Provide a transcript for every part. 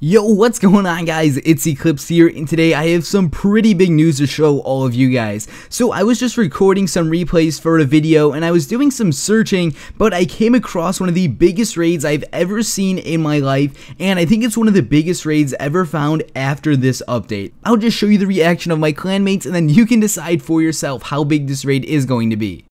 Yo, what's going on guys? It's Eclipse here, and today I have some pretty big news to show all of you guys. So I was just recording some replays for a video and I was doing some searching, but I came across one of the biggest raids I've ever seen in my life, and I think it's one of the biggest raids ever found after this update. I'll just show you the reaction of my clanmates and then you can decide for yourself how big this raid is going to be.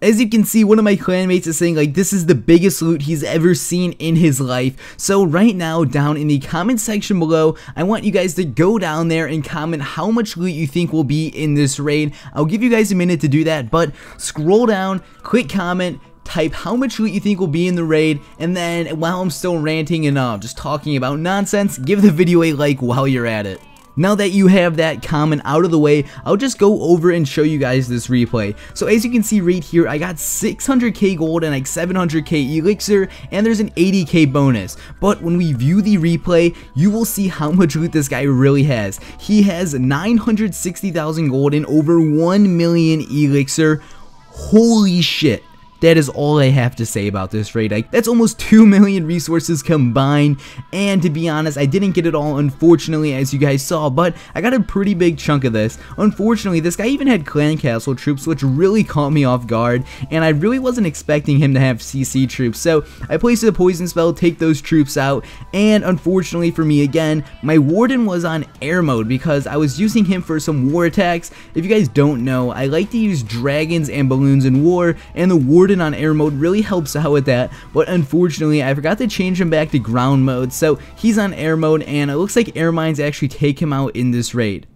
As you can see, one of my clanmates is saying like this is the biggest loot he's ever seen in his life. So right now down in the comment section below, I want you guys to go down there and comment how much loot you think will be in this raid. I'll give you guys a minute to do that, but scroll down, click comment, type how much loot you think will be in the raid, and then while I'm still ranting and just talking about nonsense, give the video a like while you're at it. Now that you have that comment out of the way, I'll just go over and show you guys this replay. So as you can see right here, I got 600k gold and like 700k elixir, and there's an 80k bonus. But when we view the replay, you will see how much loot this guy really has. He has 960,000 gold and over 1 million elixir. Holy shit. That is all I have to say about this raid. Like, that's almost 2 million resources combined, and to be honest, I didn't get it all, unfortunately, as you guys saw, but I got a pretty big chunk of this. Unfortunately, this guy even had clan castle troops, which really caught me off guard, and I really wasn't expecting him to have CC troops, so I placed a poison spell, take those troops out, and unfortunately for me again, my warden was on air mode because I was using him for some war attacks. If you guys don't know, I like to use dragons and balloons in war, and the warden on air mode really helps out with that, but unfortunately I forgot to change him back to ground mode, so he's on air mode, and it looks like air mines actually take him out in this raid.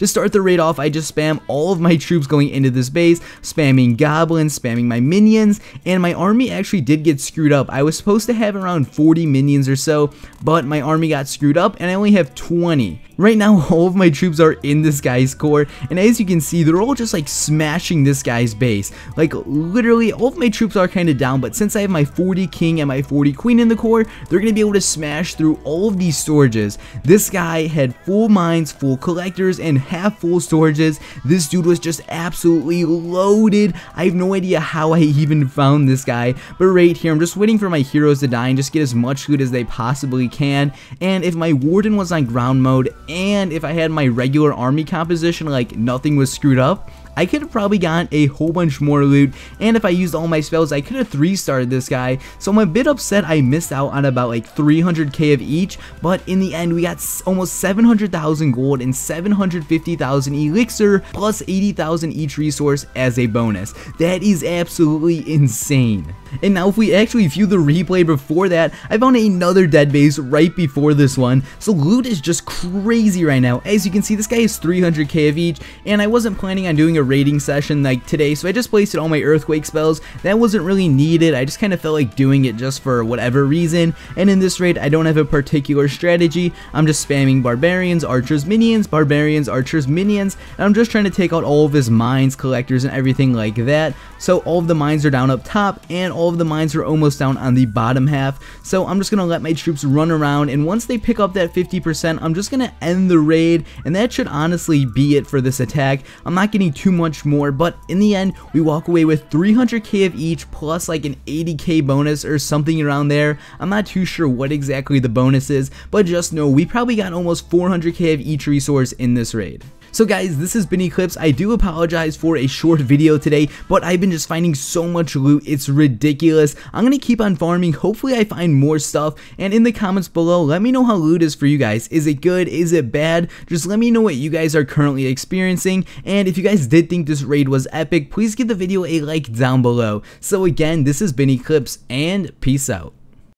To start the raid off, I just spam all of my troops going into this base, spamming goblins, spamming my minions, and my army actually did get screwed up. I was supposed to have around 40 minions or so, but my army got screwed up and I only have 20. Right now, all of my troops are in this guy's core, and as you can see, they're all just like smashing this guy's base. Like literally, all of my troops are kind of down, but since I have my 40 king and my 40 queen in the core, they're going to be able to smash through all of these storages. This guy had full mines, full collectors, and half full storages. This dude was just absolutely loaded. I have no idea how I even found this guy, but right here I'm just waiting for my heroes to die and just get as much loot as they possibly can. And if my warden was on ground mode, and if I had my regular army composition, like nothing was screwed up, I could have probably gotten a whole bunch more loot, and if I used all my spells, I could have 3-starred this guy. So I'm a bit upset I missed out on about like 300k of each, but in the end we got almost 700,000 gold and 750,000 elixir plus 80,000 each resource as a bonus. That is absolutely insane. And now if we actually view the replay before that, I found another dead base right before this one, so loot is just crazy right now. As you can see, this guy is 300k of each, and I wasn't planning on doing a raiding session like today, so I just placed all my earthquake spells. That wasn't really needed, I just kind of felt like doing it just for whatever reason, and in this raid I don't have a particular strategy. I'm just spamming barbarians, archers, minions, barbarians, archers, minions, and I'm just trying to take out all of his mines, collectors, and everything like that. So all of the mines are down up top, and all of the mines are almost down on the bottom half, so I'm just gonna let my troops run around, and once they pick up that 50%, I'm just gonna end the raid, and that should honestly be it for this attack. I'm not getting too much more, but in the end we walk away with 300k of each plus like an 80k bonus or something around there. I'm not too sure what exactly the bonus is, but just know we probably got almost 400k of each resource in this raid. So guys, this has been Eclipse. I do apologize for a short video today, but I've been just finding so much loot, it's ridiculous. I'm going to keep on farming, hopefully I find more stuff, and in the comments below, let me know how loot is for you guys. Is it good? Is it bad? Just let me know what you guys are currently experiencing, and if you guys did think this raid was epic, please give the video a like down below. So again, this has been Eclipse, and peace out.